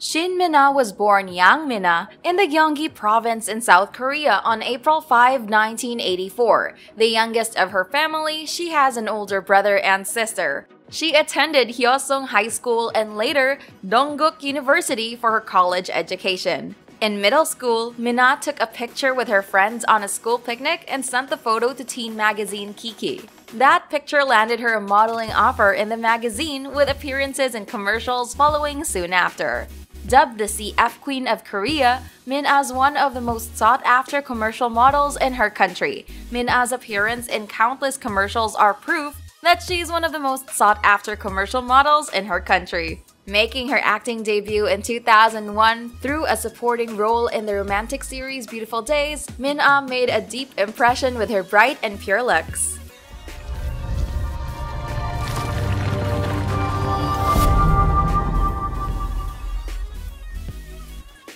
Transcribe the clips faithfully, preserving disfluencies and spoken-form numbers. Shin Min-a was born Yang Min-a in the Gyeonggi Province in South Korea on April fifth, nineteen eighty-four. The youngest of her family, she has an older brother and sister. She attended Hyosung High School and later Dongguk University for her college education. In middle school, Min-a took a picture with her friends on a school picnic and sent the photo to teen magazine Kiki. That picture landed her a modeling offer in the magazine with appearances in commercials following soon after. Dubbed the C F Queen of Korea, Min-a is one of the most sought-after commercial models in her country. Min-a's appearance in countless commercials are proof that she's one of the most sought-after commercial models in her country. Making her acting debut in two thousand one through a supporting role in the romantic series Beautiful Days, Min-a made a deep impression with her bright and pure looks.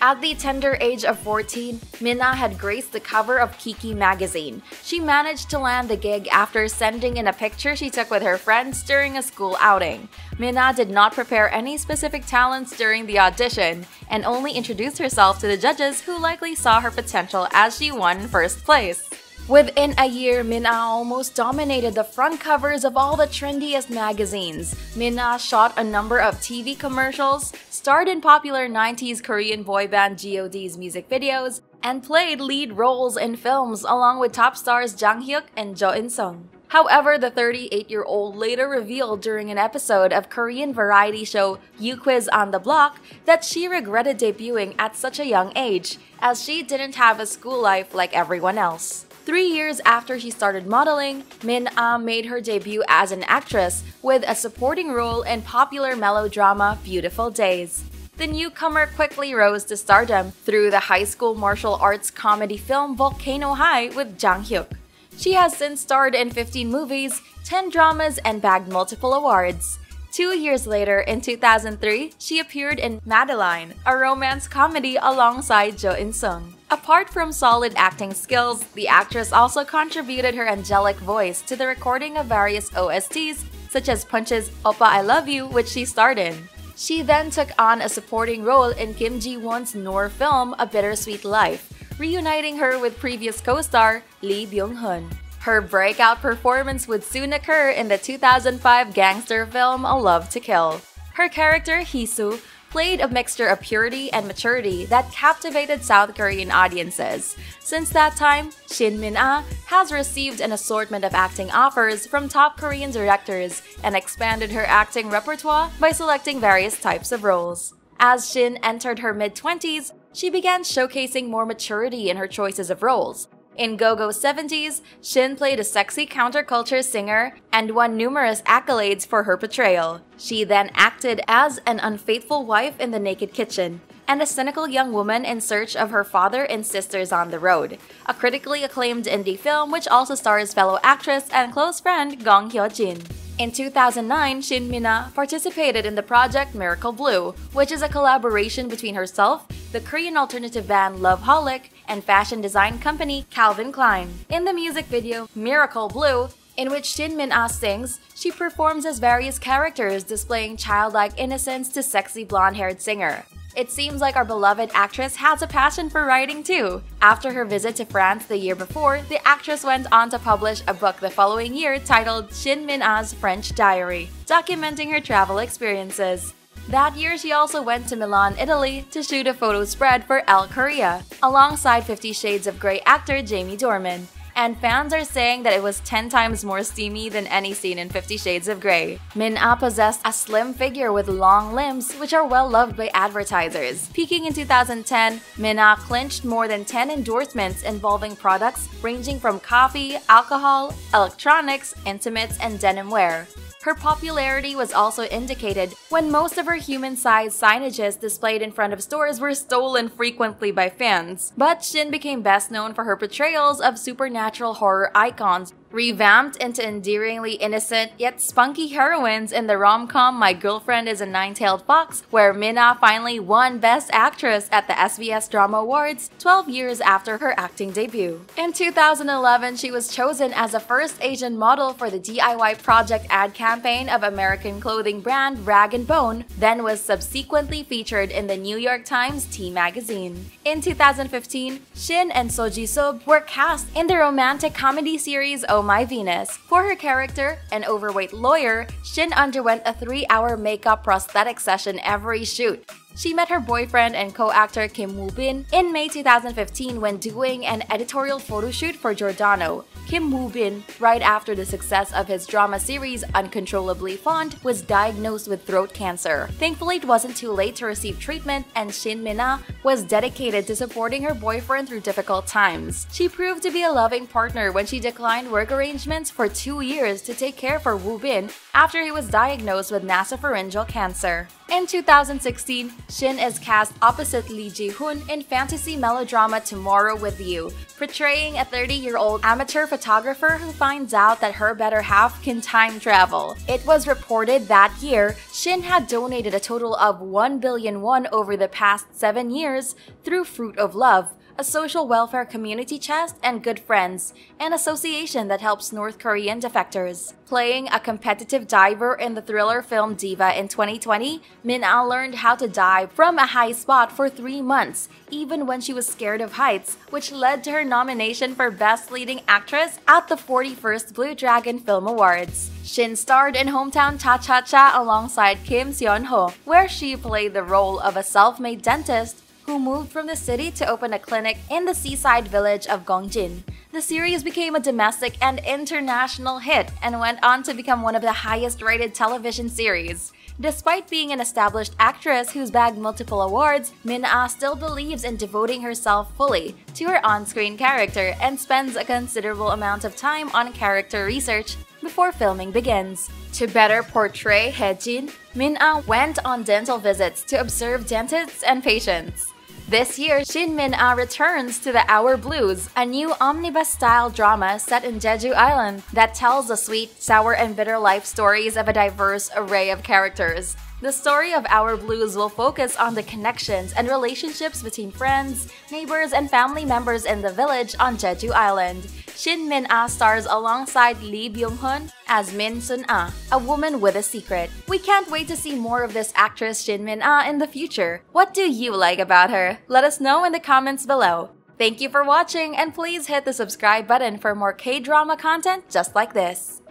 At the tender age of fourteen, Min-a had graced the cover of Kiki magazine. She managed to land the gig after sending in a picture she took with her friends during a school outing. Min-a did not prepare any specific talents during the audition and only introduced herself to the judges, who likely saw her potential as she won first place. Within a year, Min-a almost dominated the front covers of all the trendiest magazines. Min-a shot a number of T V commercials, starred in popular nineties Korean boy band G O D's music videos, and played lead roles in films along with top stars Jang Hyuk and Jo In-sung. However, the thirty-eight-year-old later revealed during an episode of Korean variety show You Quiz on the Block that she regretted debuting at such a young age, as she didn't have a school life like everyone else. Three years after she started modeling, Min-a made her debut as an actress with a supporting role in popular melodrama Beautiful Days. The newcomer quickly rose to stardom through the high school martial arts comedy film Volcano High with Jang Hyuk. She has since starred in fifteen movies, ten dramas, and bagged multiple awards. Two years later, in two thousand three, she appeared in Madeline, a romance comedy alongside Jo In-sung. Apart from solid acting skills, the actress also contributed her angelic voice to the recording of various O S Ts, such as Punch's Oppa I Love You, which she starred in. She then took on a supporting role in Kim Ji-won's noir film A Bittersweet Life, reuniting her with previous co-star Lee Byung-hun. Her breakout performance would soon occur in the two thousand five gangster film A Love to Kill. Her character, Hee-soo, played a mixture of purity and maturity that captivated South Korean audiences. Since that time, Shin Min-a has received an assortment of acting offers from top Korean directors and expanded her acting repertoire by selecting various types of roles. As Shin entered her mid-twenties, she began showcasing more maturity in her choices of roles. In Gogo seventies, Shin played a sexy counterculture singer and won numerous accolades for her portrayal. She then acted as an unfaithful wife in The Naked Kitchen and a cynical young woman in search of her father in Sisters on the Road, a critically acclaimed indie film which also stars fellow actress and close friend Gong Hyo-jin. In two thousand nine, Shin Min-a participated in the project Miracle Blue, which is a collaboration between herself, the Korean alternative band Loveholic, and fashion design company Calvin Klein. In the music video Miracle Blue, in which Shin Min-a sings, she performs as various characters, displaying childlike innocence to sexy blonde-haired singer. It seems like our beloved actress has a passion for writing too. After her visit to France the year before, the actress went on to publish a book the following year titled Shin Min Ah's French Diary, documenting her travel experiences. That year, she also went to Milan, Italy to shoot a photo spread for Elle Korea, alongside Fifty Shades of Grey actor Jamie Dornan. And fans are saying that it was ten times more steamy than any scene in Fifty Shades of Grey. Min-a possessed a slim figure with long limbs, which are well loved by advertisers. Peaking in two thousand ten, Min-a clinched more than ten endorsements involving products ranging from coffee, alcohol, electronics, intimates, and denim wear. Her popularity was also indicated when most of her human-sized signages displayed in front of stores were stolen frequently by fans. But Shin became best known for her portrayals of supernatural horror icons, revamped into endearingly innocent yet spunky heroines in the rom-com My Girlfriend is a Nine-Tailed Fox, where Min-a finally won Best Actress at the S B S Drama Awards twelve years after her acting debut. In two thousand eleven, she was chosen as the first Asian model for the D I Y project ad campaign campaign of American clothing brand Rag and Bone, then was subsequently featured in the New York Times Tea magazine. In two thousand fifteen, Shin and So Ji-sub were cast in the romantic comedy series Oh My Venus. For her character, an overweight lawyer, Shin underwent a three-hour makeup prosthetic session every shoot. She met her boyfriend and co-actor Kim Woo-bin in May two thousand fifteen when doing an editorial photoshoot for Giordano. Kim Woo-bin, right after the success of his drama series Uncontrollably Fond, was diagnosed with throat cancer. Thankfully, it wasn't too late to receive treatment, and Shin Min-a was dedicated to supporting her boyfriend through difficult times. She proved to be a loving partner when she declined work arrangements for two years to take care for Woo-bin after he was diagnosed with nasopharyngeal cancer. In two thousand sixteen, Shin is cast opposite Lee Ji-hun in fantasy melodrama Tomorrow With You, portraying a thirty-year-old amateur photographer who finds out that her better half can time travel. It was reported that year, Shin had donated a total of one billion won over the past seven years through Fruit of Love, a social welfare community chest, and Good Friends, an association that helps North Korean defectors. Playing a competitive diver in the thriller film Diva in twenty twenty, Min-a learned how to dive from a high spot for three months, even when she was scared of heights, which led to her nomination for Best Leading Actress at the forty-first Blue Dragon Film Awards. Shin starred in Hometown Cha-Cha-Cha alongside Kim Seon-ho, where she played the role of a self-made dentist who moved from the city to open a clinic in the seaside village of Gyeongjin. The series became a domestic and international hit and went on to become one of the highest-rated television series. Despite being an established actress who's bagged multiple awards, Min-a still believes in devoting herself fully to her on-screen character and spends a considerable amount of time on character research before filming begins. To better portray Hye-jin, Min-a went on dental visits to observe dentists and patients. This year, Shin Min-a returns to the Our Blues, a new omnibus-style drama set in Jeju Island that tells the sweet, sour, and bitter life stories of a diverse array of characters. The story of Our Blues will focus on the connections and relationships between friends, neighbors, and family members in the village on Jeju Island. Shin Min-a stars alongside Lee Byung-hun as Min Sun-a, a woman with a secret. We can't wait to see more of this actress Shin Min-a in the future. What do you like about her? Let us know in the comments below. Thank you for watching, and please hit the subscribe button for more K-drama content just like this.